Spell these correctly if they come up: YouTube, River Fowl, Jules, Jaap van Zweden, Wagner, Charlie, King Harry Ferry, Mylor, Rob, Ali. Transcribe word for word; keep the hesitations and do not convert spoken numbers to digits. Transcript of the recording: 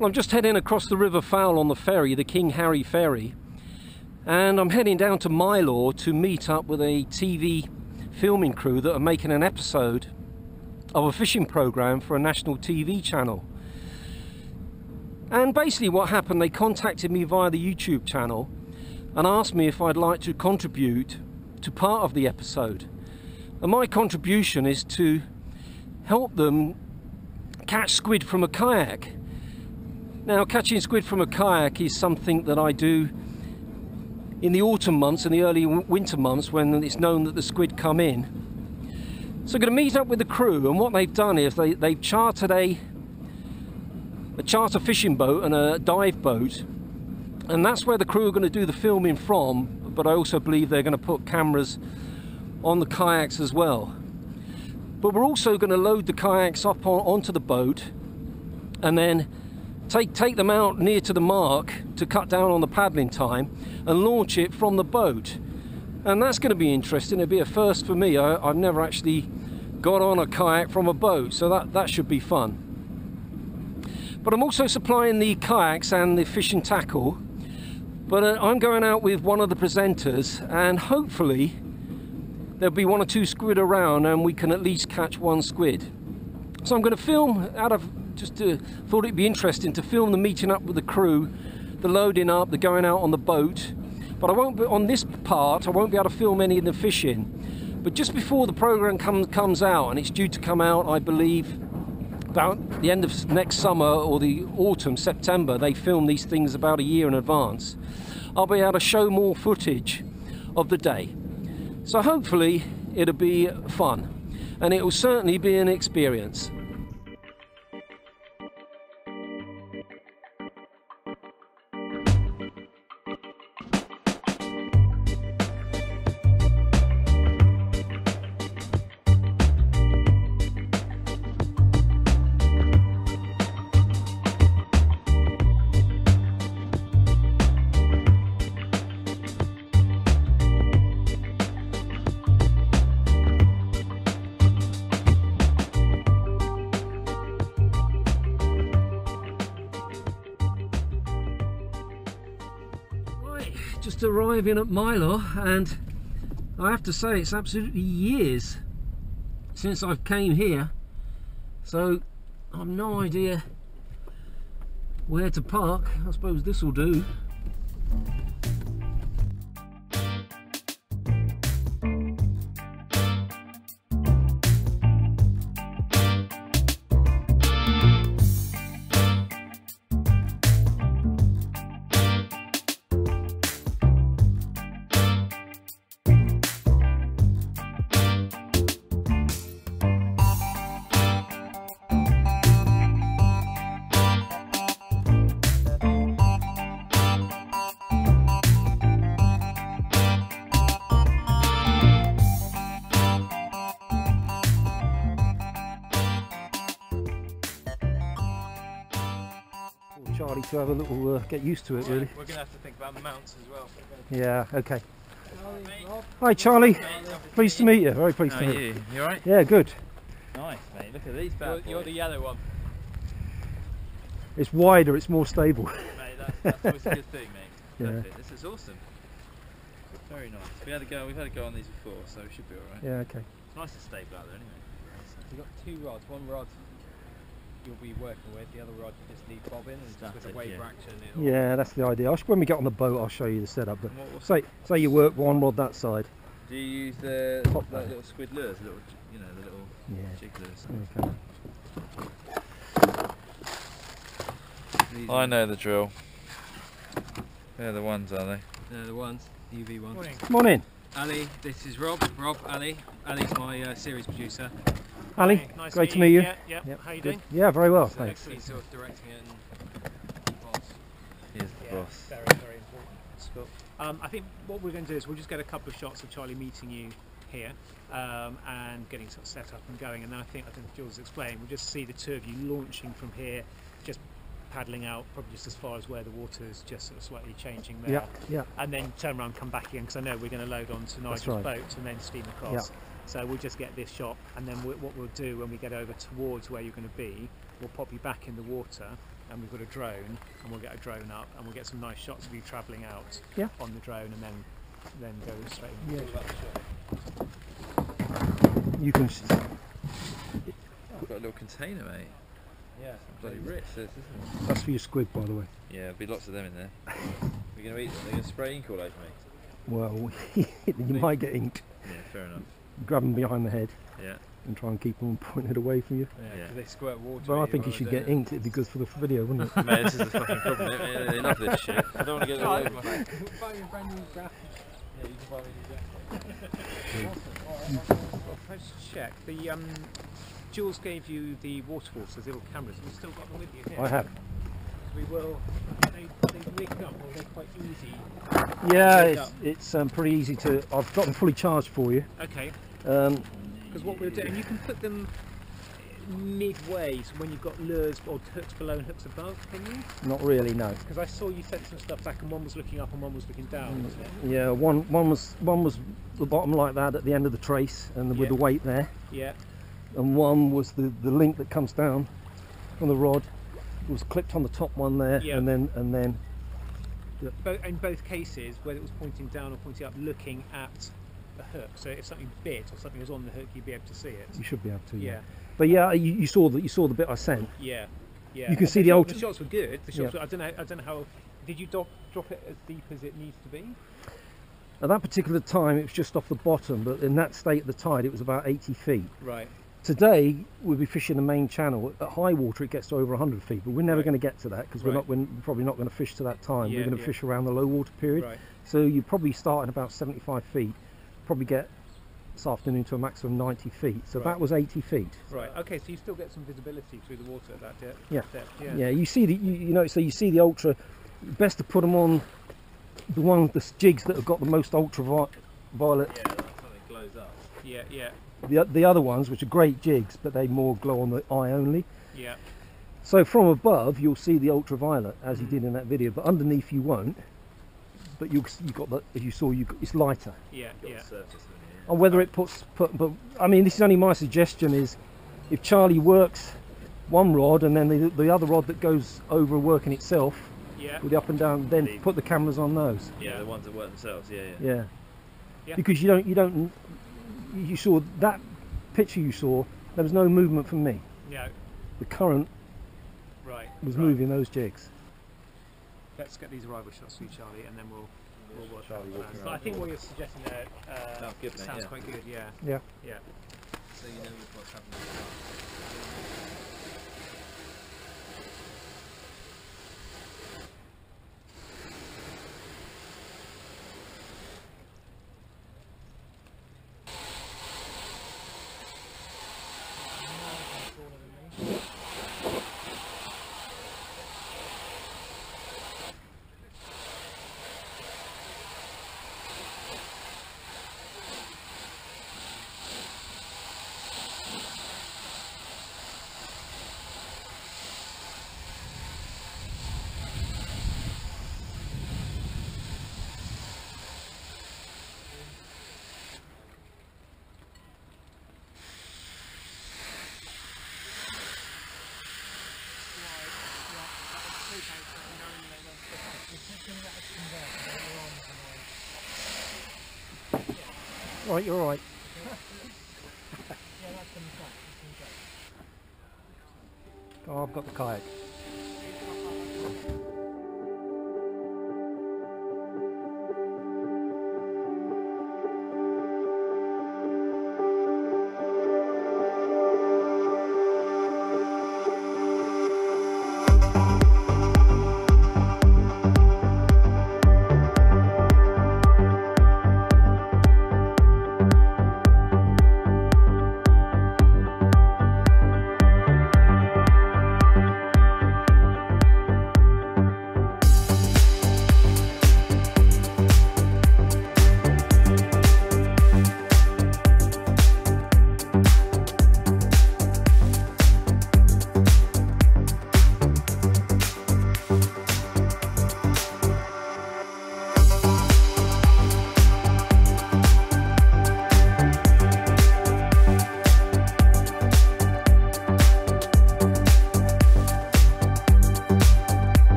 Well, I'm just heading across the River Fowl on the ferry, the King Harry Ferry, and I'm heading down to Mylor to meet up with a T V filming crew that are making an episode of a fishing program for a national T V channel. And basically what happened, they contacted me via the YouTube channel and asked me if I'd like to contribute to part of the episode. And my contribution is to help them catch squid from a kayak. Now, catching squid from a kayak is something that I do in the autumn months and the early winter months when it's known that the squid come in. So I'm going to meet up with the crew, and what they've done is they, they've chartered a, a charter fishing boat and a dive boat, and that's where the crew are going to do the filming from, but I also believe they're going to put cameras on the kayaks as well. But we're also going to load the kayaks up on, onto the boat and then Take, take them out near to the mark to cut down on the paddling time and launch it from the boat. And that's going to be interesting. It'll be a first for me. I, I've never actually got on a kayak from a boat, so that, that should be fun. But I'm also supplying the kayaks and the fish and tackle. But uh, I'm going out with one of the presenters, and hopefully there'll be one or two squid around and we can at least catch one squid. So I'm going to film out of just to, thought it'd be interesting to film the meeting up with the crew, the loading up, the going out on the boat. But I won't be on this part. I won't be able to film any of the fishing. But just before the program comes comes out, and it's due to come out, I believe, about the end of next summer or the autumn, September. They film these things about a year in advance. I'll be able to show more footage of the day. So hopefully it'll be fun, and it will certainly be an experience. Just arriving at Mylor, and I have to say it's absolutely years since I've came here, so I've no idea where to park. I suppose this will do. Charlie to have a little uh, get used to it, really. We're gonna have to think about mounts as well. Yeah, okay. Hello, hi Charlie, pleased to meet you. Very pleased How to meet you. You, you all right? Yeah, good. Nice, mate. Look at these bad boys. You're the yellow one. It's wider. It's more stable. Mate, that's, that's always a good thing, mate. Yeah. Perfect. This is awesome. Very nice. We had a go. We've had a go on these before, so we should be all right. Yeah, okay. It's nice and stable out there, anyway. We've got two rods. One rod you'll be working with, the other rod you just need bobbing and Static, just with a wave yeah. action. It'll... Yeah, that's the idea. When we get on the boat, I'll show you the setup. But say, say you work one rod that side. Do you use the Pop like little squid lures, the little, you know, the little yeah. jig lures? Okay. I know the drill. They're the ones, are they? They're the ones, U V ones. Morning. Morning. Ali, this is Rob. Rob, Ali. Ali's my uh, series producer. Ali, hey, nice great to meet you. you. Yeah, yeah. Yep. How you doing? Good. Yeah, very well, so thanks. He's sort of directing and boss. He is the yeah, boss. Very, very important. Cool. Um, I think what we're going to do is we'll just get a couple of shots of Charlie meeting you here um, and getting sort of set up and going. And then I think, I think Jules explained, we'll just see the two of you launching from here, just paddling out, probably just as far as where the water is just sort of slightly changing there. Yeah, yeah. And then turn around, come back again, because I know we're going to load onto Nigel's right. boat and then steam across. Yeah. So we'll just get this shot, and then we, what we'll do when we get over towards where you're going to be we'll pop you back in the water, and we've got a drone, and we'll get a drone up, and we'll get some nice shots of you travelling out yeah. on the drone, and then then go straight. Yeah. You can. I've got a little container, mate. Yeah, it's bloody rich, this, isn't it? That's for your squid, by the way. Yeah, there'll be lots of them in there. We're going to eat them. They're going to spray ink all over me. Well, you might get inked. Yeah, fair enough. Grab them behind the head. Yeah. And try and keep them pointed away from you. Yeah, yeah. They squirt water. Well, I think you should get it? inked. It'd be good for the video, wouldn't it? Mate, this is the fucking problem. They, they love this shit. I don't want to get it all over my face. You can buy me a brand new jacket. Yeah, you can buy me a new jacket. Awesome. All right, let's check. The, um, Jules gave you the waterfalls, those little cameras. Have you still got them with you here? I have. We will. They, they rig up, or they're quite easy. Yeah, it's, it's um, pretty easy to. I've got them fully charged for you. Okay. Um, because what we'll do, and you can put them midway, so when you've got lures or hooks below and hooks above, can you? Not really, no. Because I saw you sent some stuff back, and one was looking up and one was looking down. Mm. Yeah, one one was one was the bottom like that at the end of the trace, and the, yeah. with the weight there. Yeah. And one was the the link that comes down on the rod. It was clipped on the top one there, yeah. and then and then. Yeah. Both, in both cases, whether it was pointing down or pointing up, looking at the hook. So if something bit or something was on the hook, you'd be able to see it. You should be able to. Yeah. yeah. But yeah, you, you saw that. You saw the bit I sent. Yeah. Yeah. You can I see the old. The shots were good. The shots. Yeah. Were, I don't know. I don't know how. Did you drop drop it as deep as it needs to be? At that particular time, it was just off the bottom, but in that state of the tide, it was about eighty feet. Right. Today we'll be fishing the main channel. At high water it gets to over one hundred feet, but we're never right. going to get to that because we're right. not we're probably not going to fish to that time. Yeah, we're going to yeah. fish around the low water period. Right. So you probably start at about seventy-five feet, probably get this afternoon to a maximum ninety feet. So right. that was eighty feet. Right. Okay. So you still get some visibility through the water at that depth. Yeah. Depth, yeah. Yeah. You see the you, you know so you see the ultra. Best to put them on the one the jigs that have got the most ultraviolet. Yeah. That glows up. Yeah. Yeah. The, the other ones, which are great jigs, but they more glow on the eye only. Yeah. So from above, you'll see the ultraviolet as mm. you did in that video, but underneath you won't. But you you got the as you saw, you got, it's lighter. Yeah, yeah. The surface, yeah. And whether it puts, put, but I mean, this is only my suggestion. Is if Charlie works one rod and then the the other rod that goes over working itself, yeah, with the up and down, then the, put the cameras on those. Yeah, the ones that work themselves. Yeah, yeah. Yeah. yeah. Because you don't you don't. You saw that picture you saw, there was no movement from me. No. The current right, was right. moving those jigs. Let's get these arrival shots for you, Charlie, and then we'll, we'll watch Charlie out. But I think what you're suggesting there uh, oh, good, sounds yeah. quite good, yeah. Yeah. Yeah. So you know what's happening. Right, you're all right. Oh, I've got the kayak.